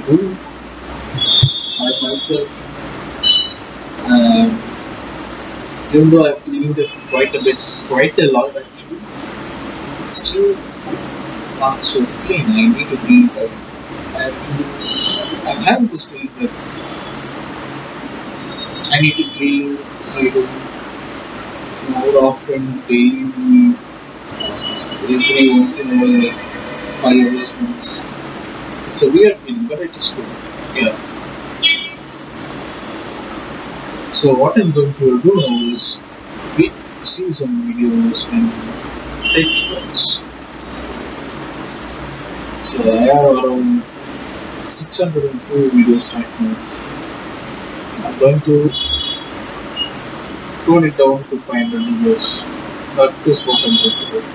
Peru, my concept, even though I've cleaned it quite a lot actually, it's still not so clean. I need to clean it. I'm having this feeling that I need to clean my room more often, daily, every once in a while, 5 hours once. It's a weird feeling, but it is good. Yeah. So what I'm going to do now is see some videos and take notes. So I have around 602 videos right now. I'm going to tone it down to 500 videos. That is what I'm going to do.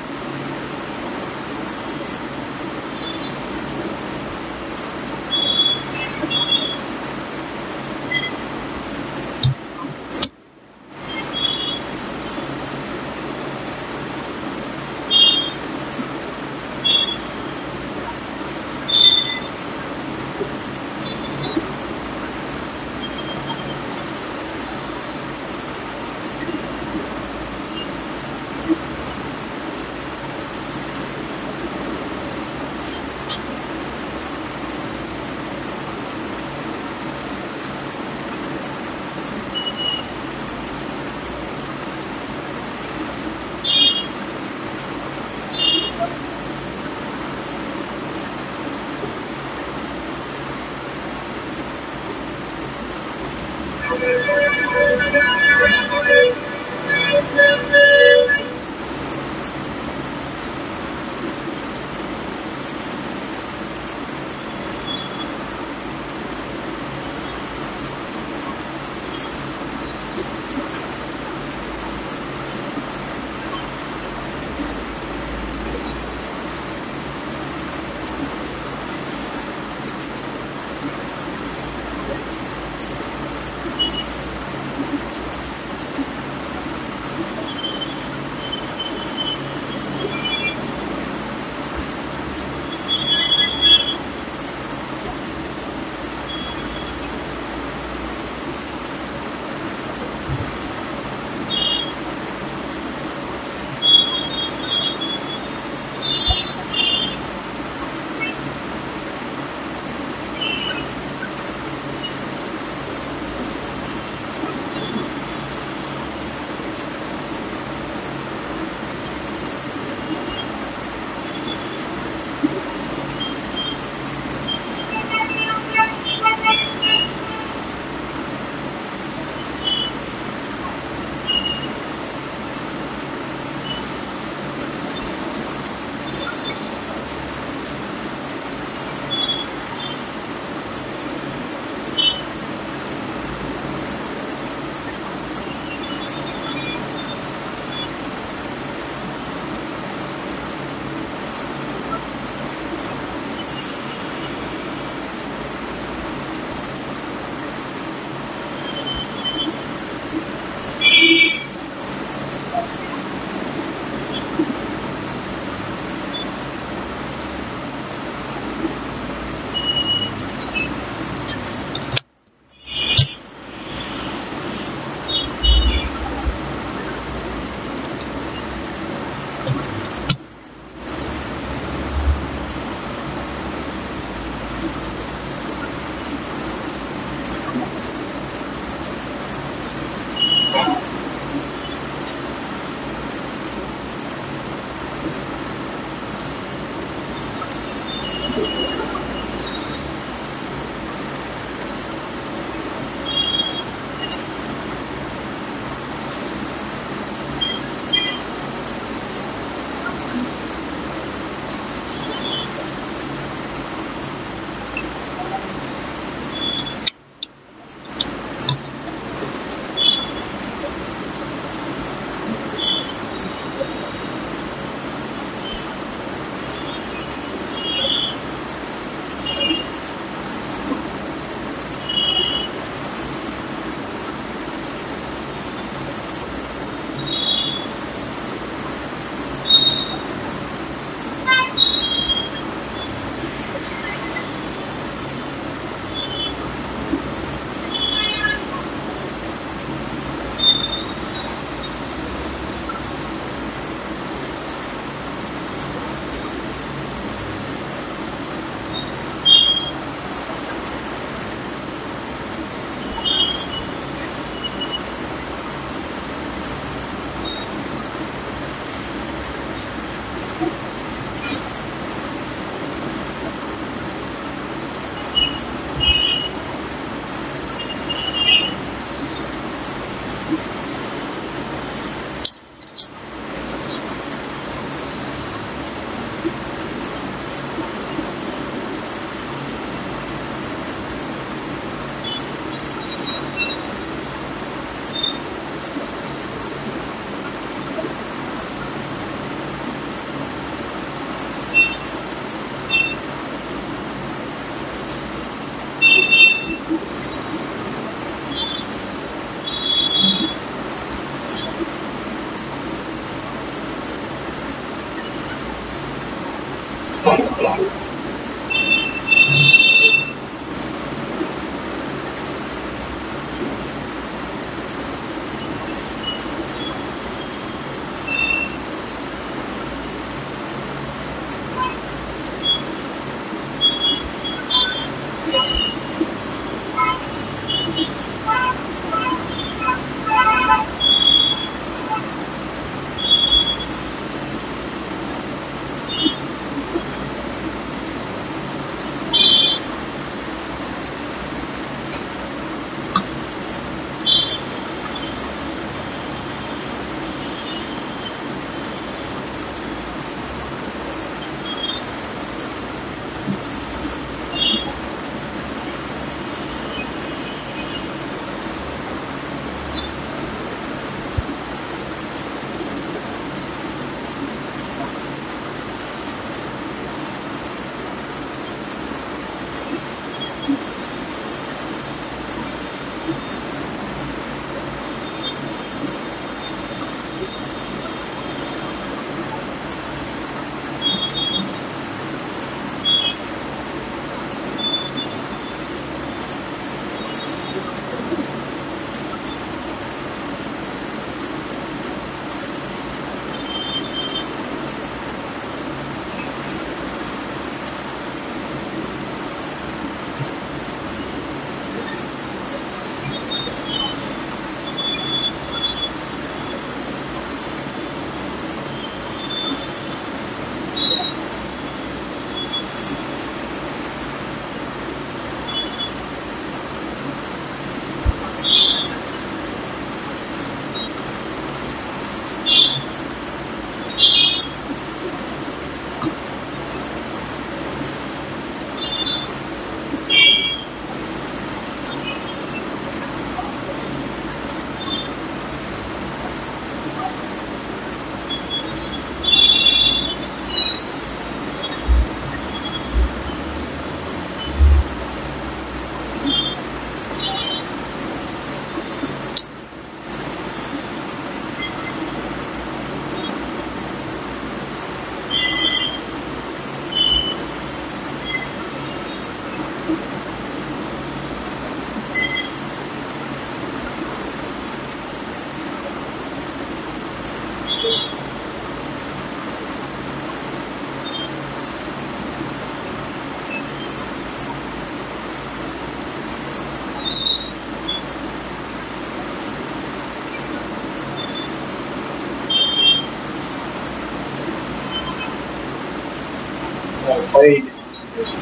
Play this expression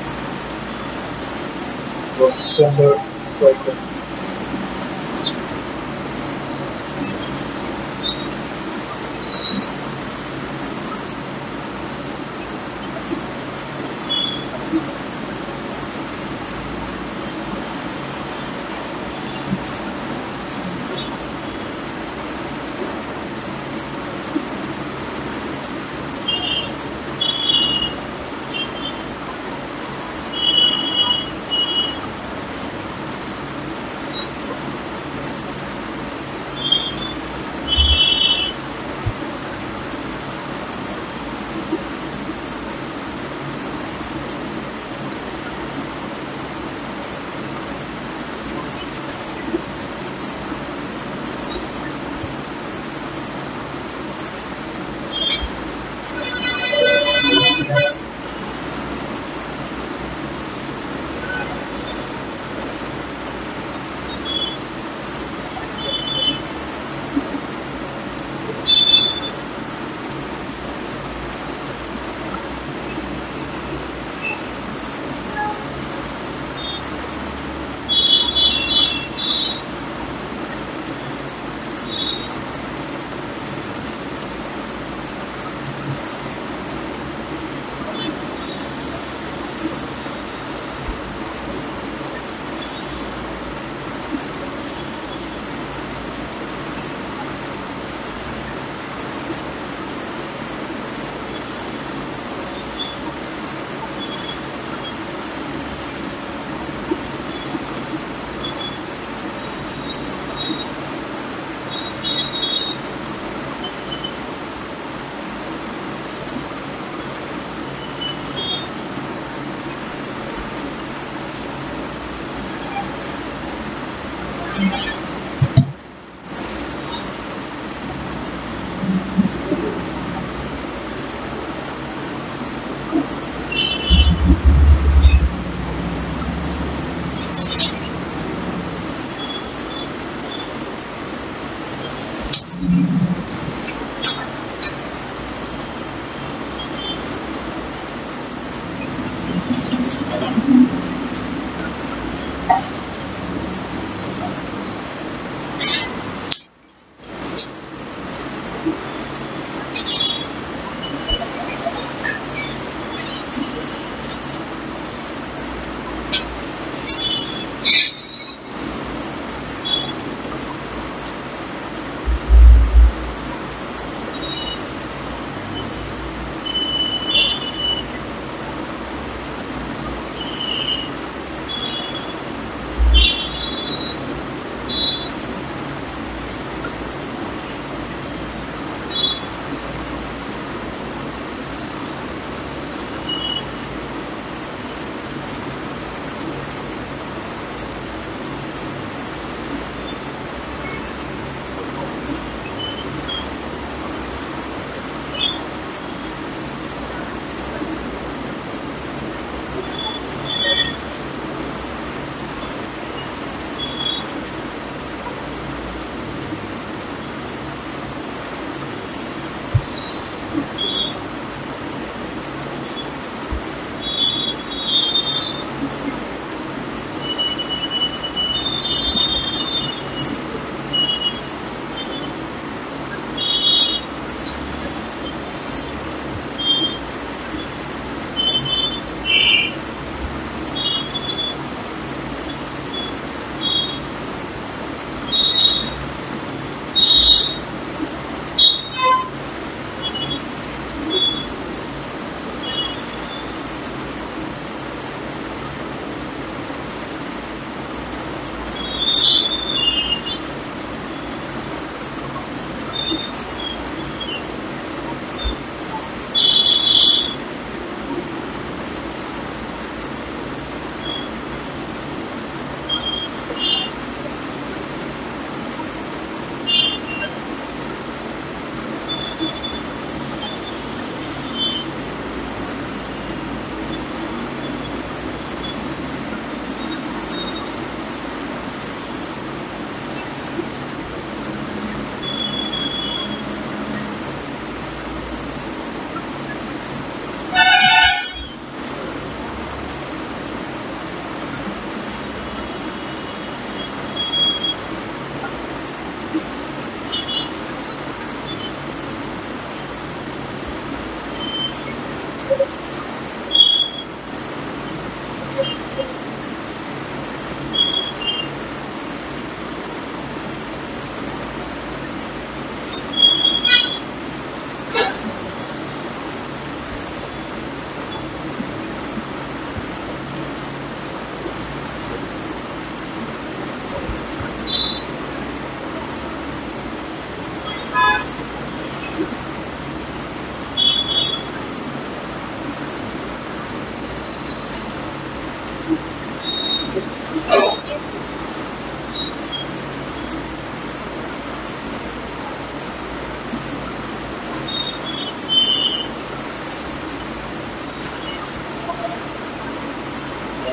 was somewhere like that.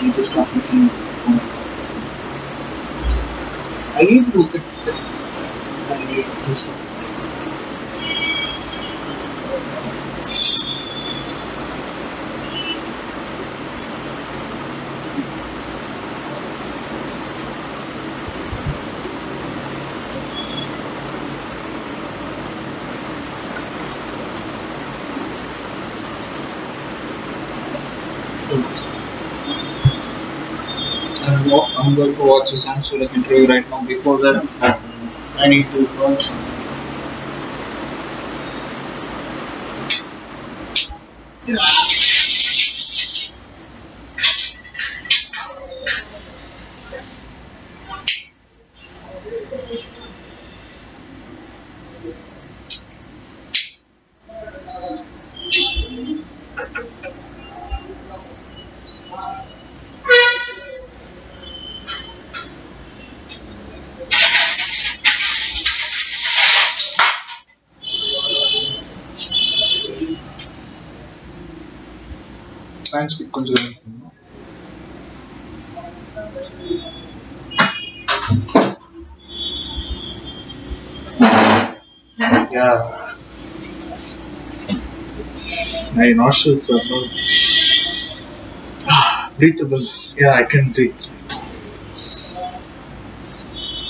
and just not looking for my phone. I need to look at it. I need to stop. I'm going to watch a Samsung interview right now. Before that, I need to watch. Thanks for considering. Yeah. My nostrils are not breathable. Yeah, I can breathe.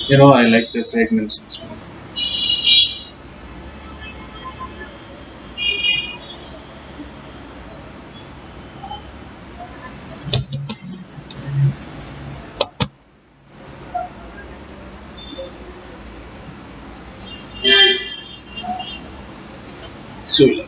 You know, I like the fragrance and smell. Sweet.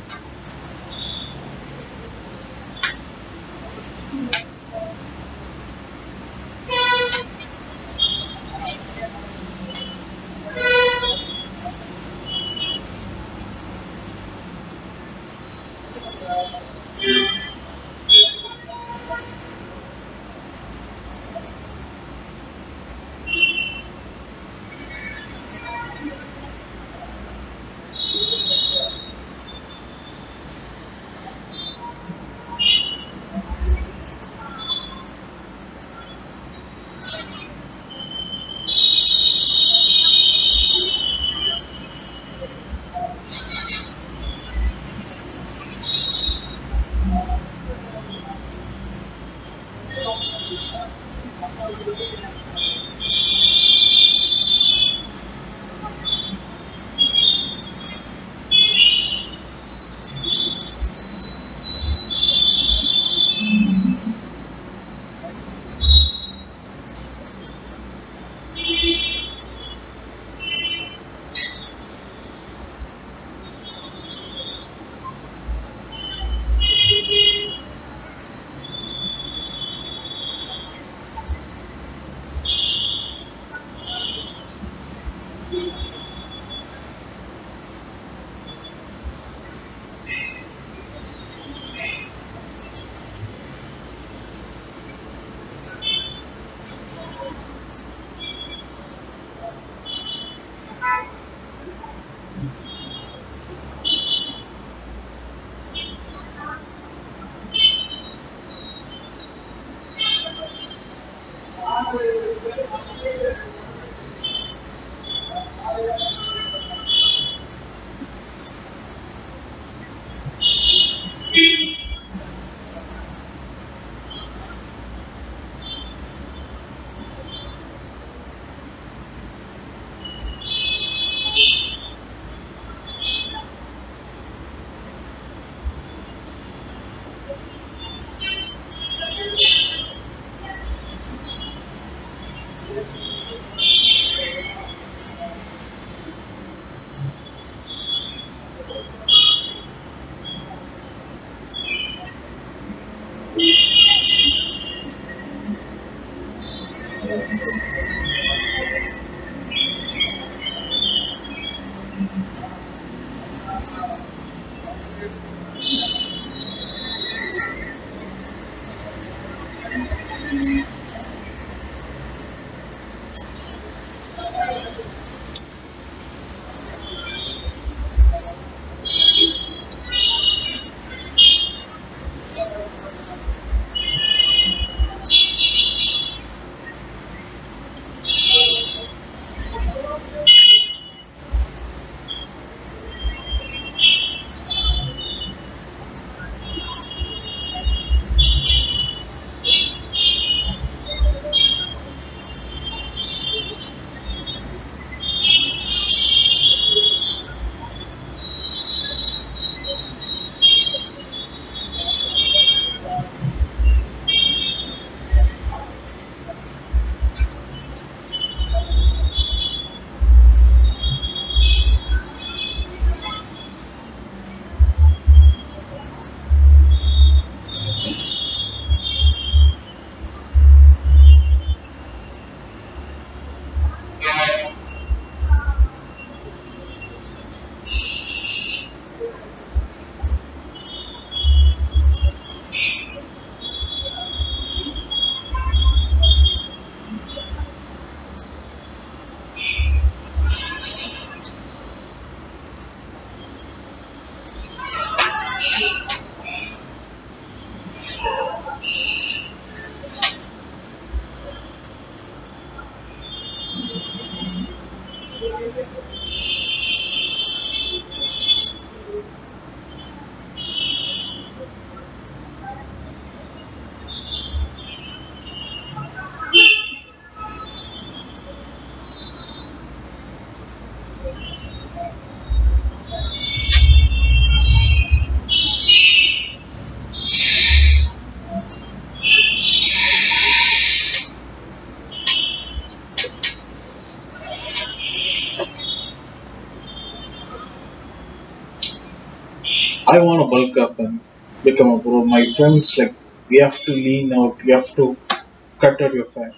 I want to bulk up and become a pro. My friends, like, we have to lean out, you have to cut out your fat.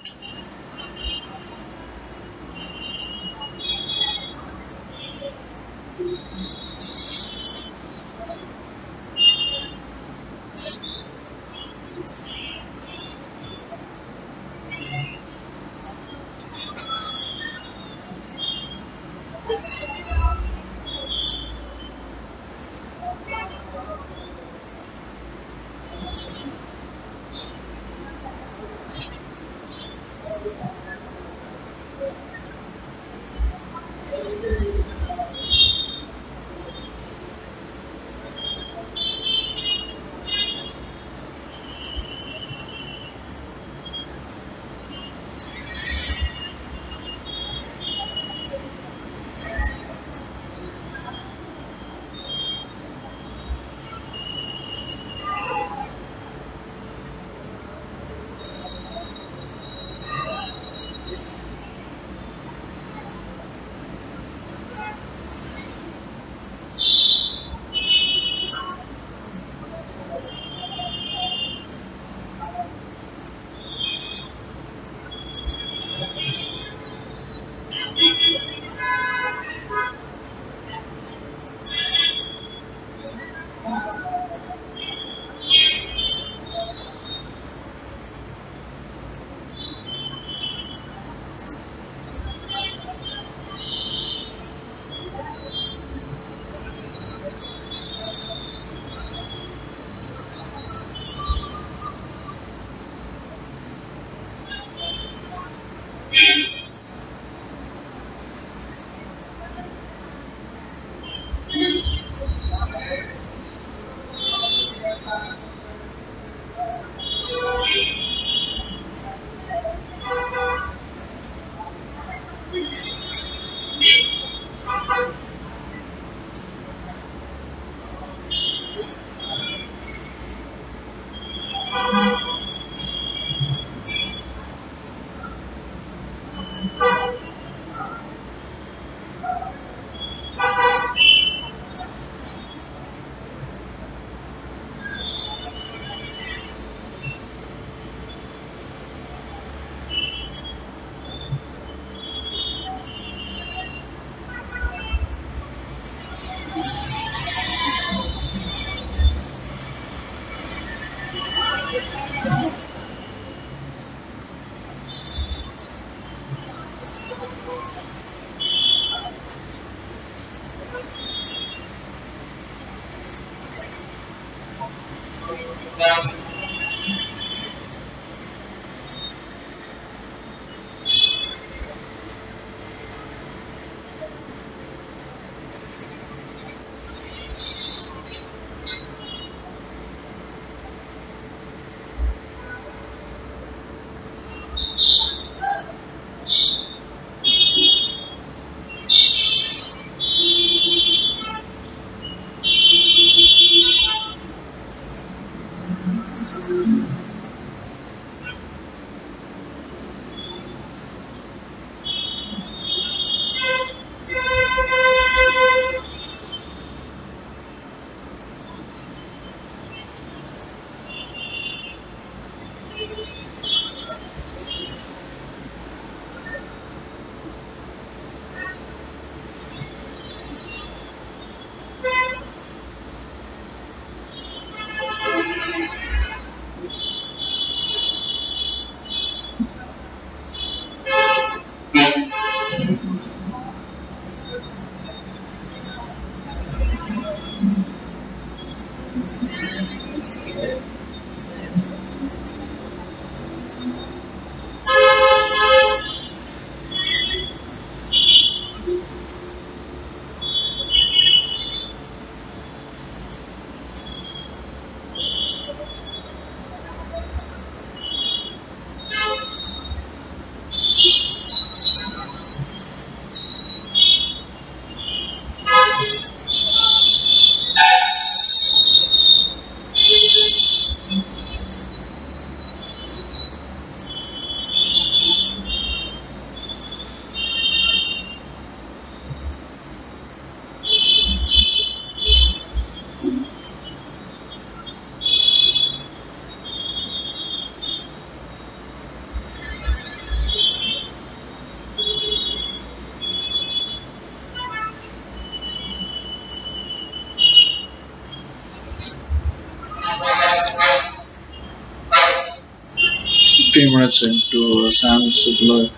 50 minutes into Sam Sublet.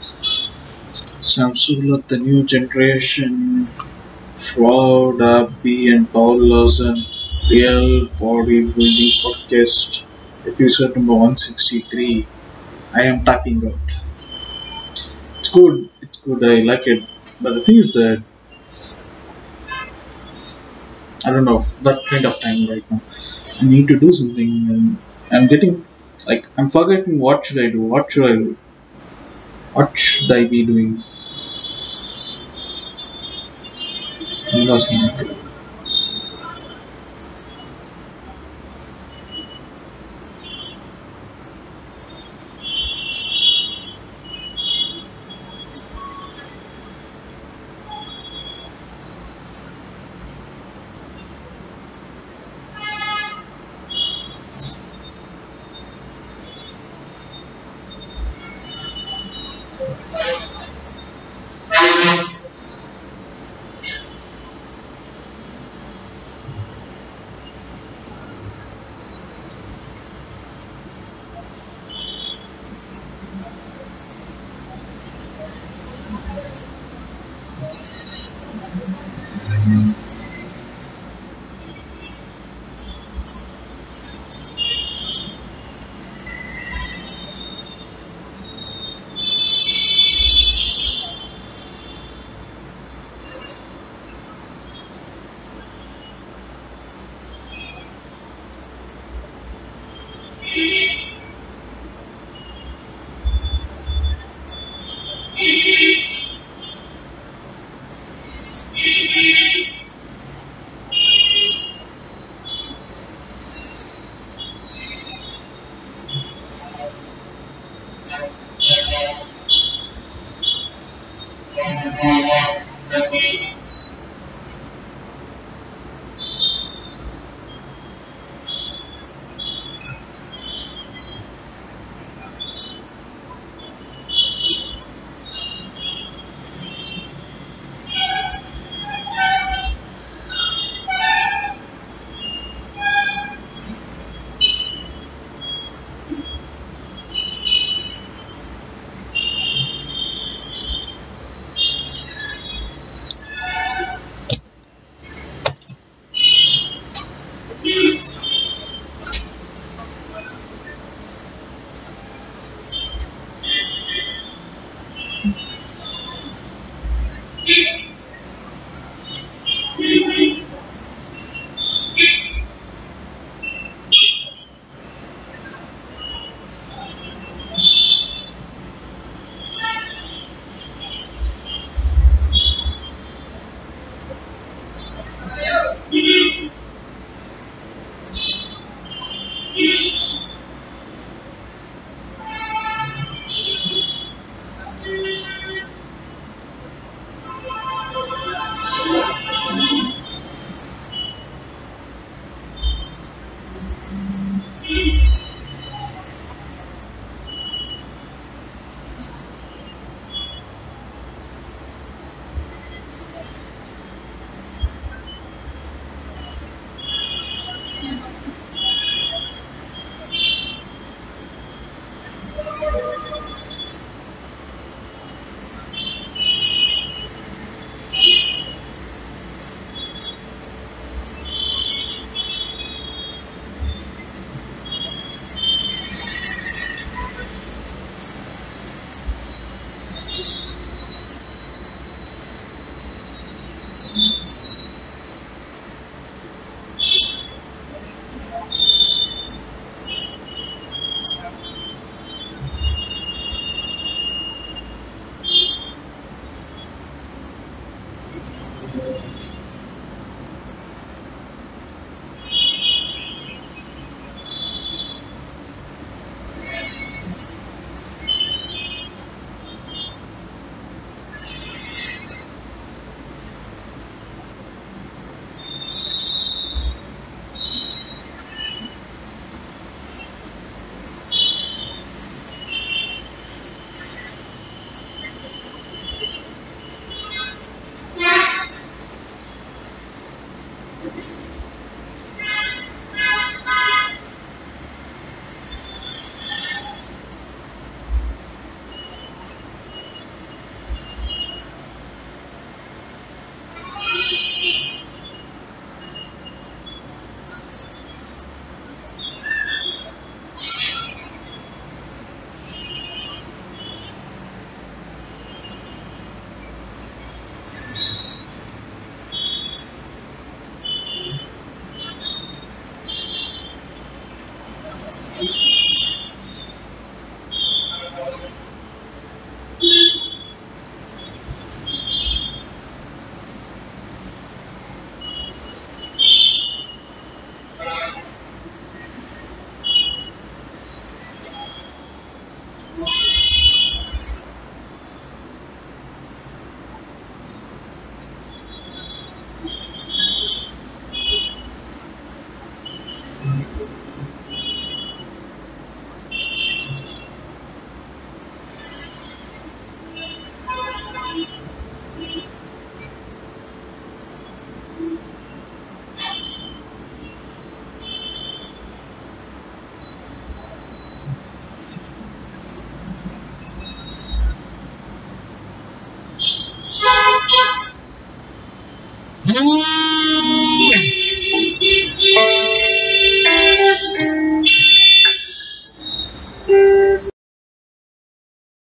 Sam Sublet, the new generation, Flo Darby and Paul Lawson, Real Bodybuilding Podcast, episode number 163. I am tapping out. It's good, I like it. But the thing is that I don't know that kind of time right now. I need to do something, and I'm forgetting what should I do, what should I be doing. I'm lost in it.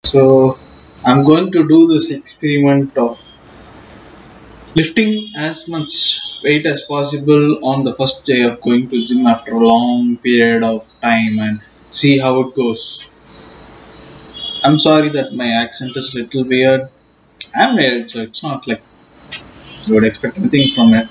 So I'm going to do this experiment of lifting as much weight as possible on the first day of going to gym after a long period of time and see how it goes. I'm sorry that my accent is a little weird. I'm weird, so it's not like you would expect anything from it.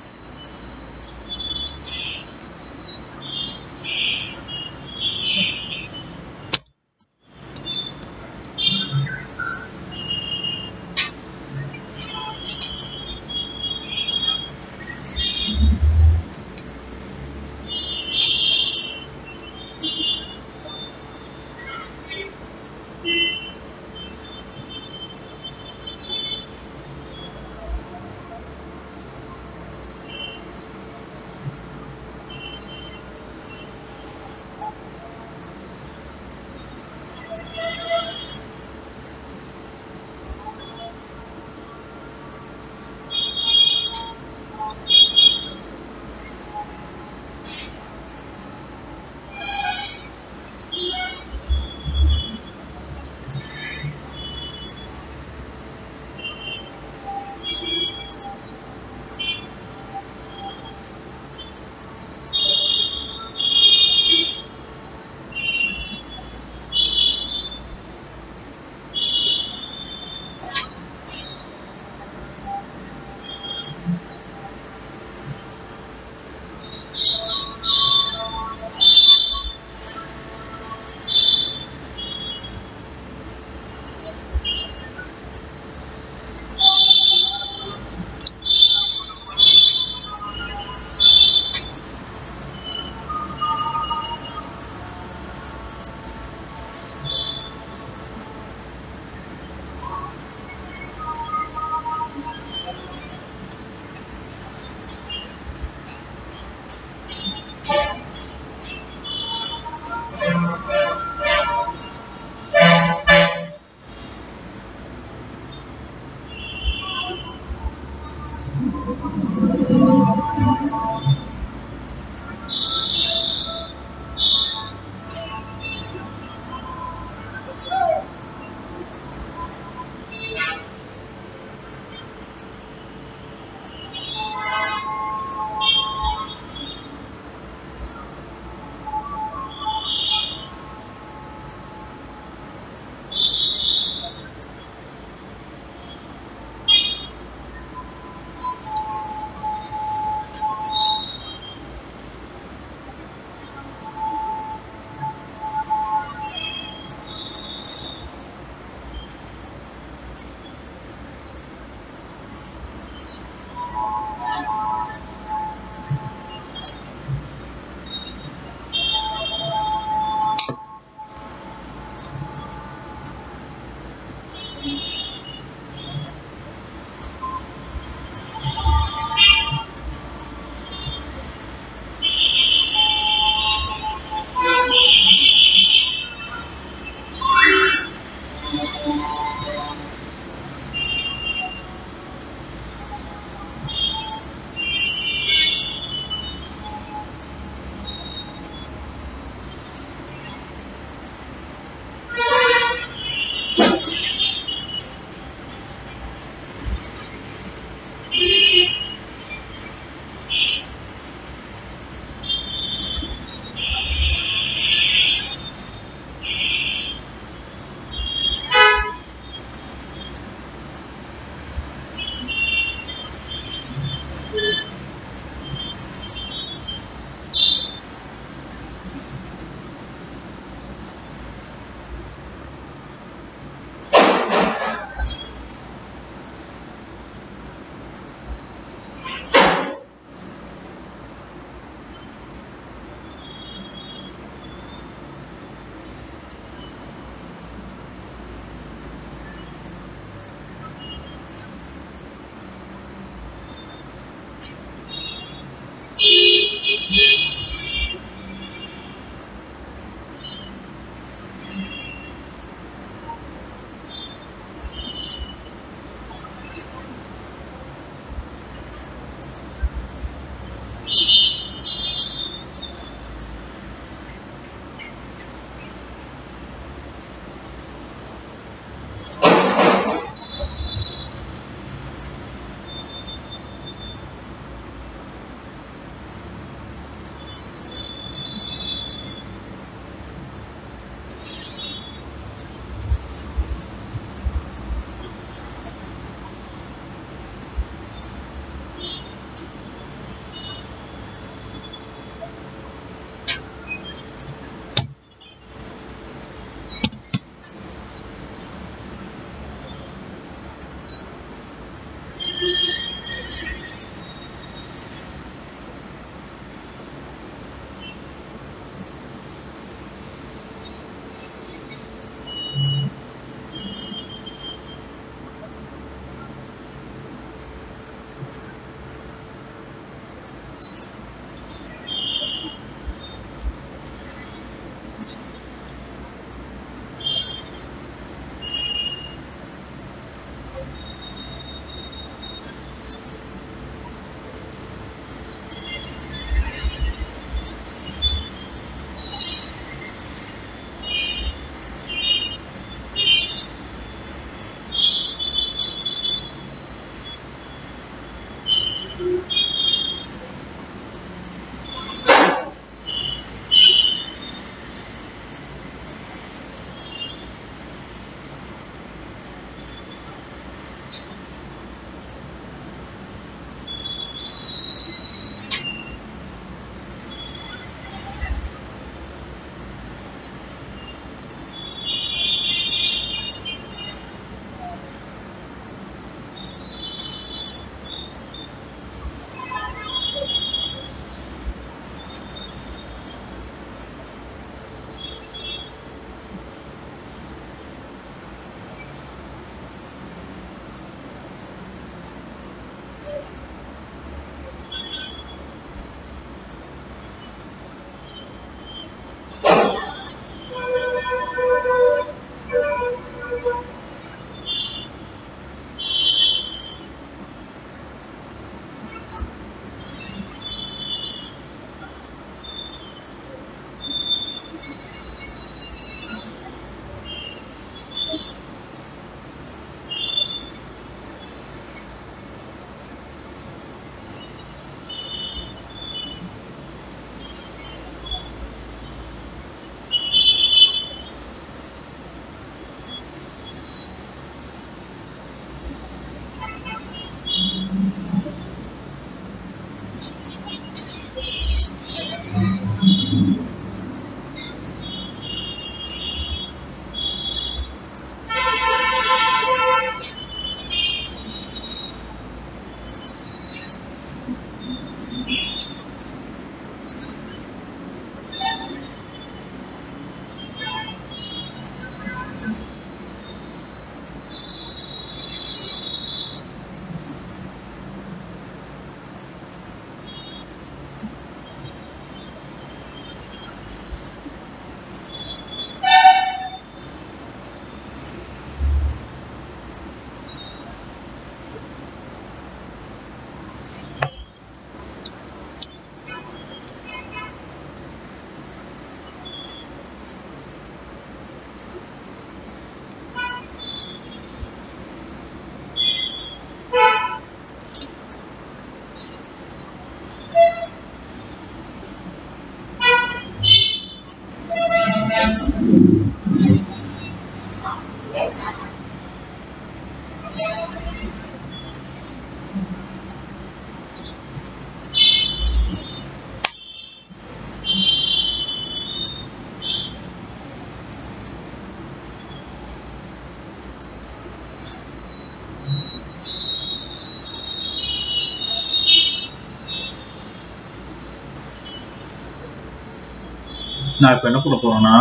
நான் இப்ப என்ன பண்ண போறேன்னா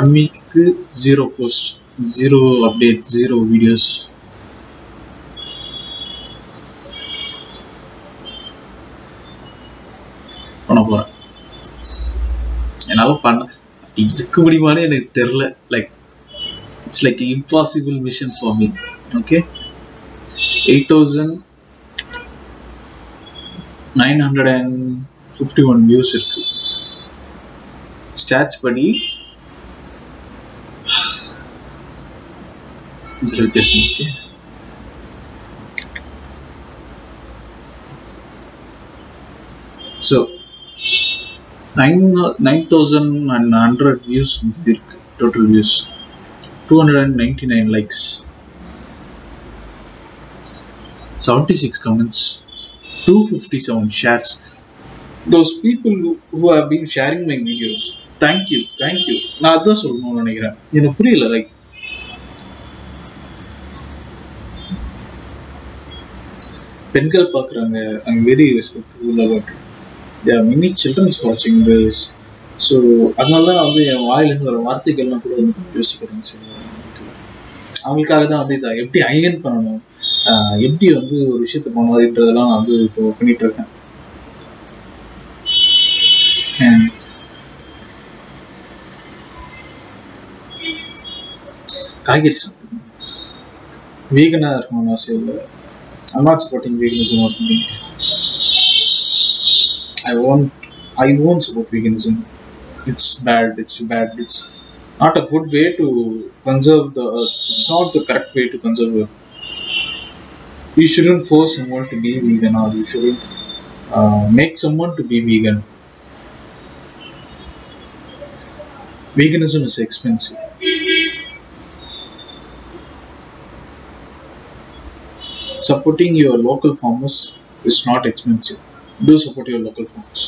1 week க்கு 0 post 0 update 0 videos பண்ண போறேன். என்னால பண்ண இதுக்கு முடியுமானே எனக்கு தெரியல. Like it's like an impossible mission for me. Okay, 8,951 views இருக்கு. Stats buddy, this is just okay. So 9,100 views total views, 299 likes, 76 comments, 257 shares. Those people who have been sharing my videos, thank you. நான் அதான் சொல்லணும்னு நினைக்கிறேன். எனக்கு புரியல. Like பெண்கள் பார்க்குறாங்க. I'm very respectful about it. There are many children watching this. So அதனால தான் வந்து என் வாயிலிருந்து வர வார்த்தைகள்லாம் கூட வந்து யோசிக்கிறேன். அவங்களுக்காக தான் வந்து இதை எப்படி ஐயன் பண்ணணும், எப்படி வந்து ஒரு விஷயத்தை பண்ணுறதுன்றதெல்லாம் நான் வந்து இப்போ பண்ணிட்டு இருக்கேன். And காய்கறி சாப்பிடணும், வீகனாக இருக்கணும்னு அவசியம் இல்லை. I'm not supporting veganism or something. I won't support veganism. It's bad. It's not a good way to conserve the earth. It's not the correct way to conserve the earth. You shouldn't force someone to be vegan, or you shouldn't make someone to be vegan. Veganism is expensive. Supporting your local farmers is not expensive. Do support your local farmers.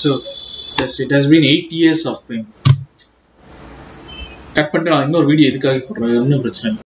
So yes, it has been 8 years of pain. Cut பண்ணிட்டு நான் இன்னொரு video இதுக்காக போடுறேன், ஒன்றும் பிரச்சனை இல்லை.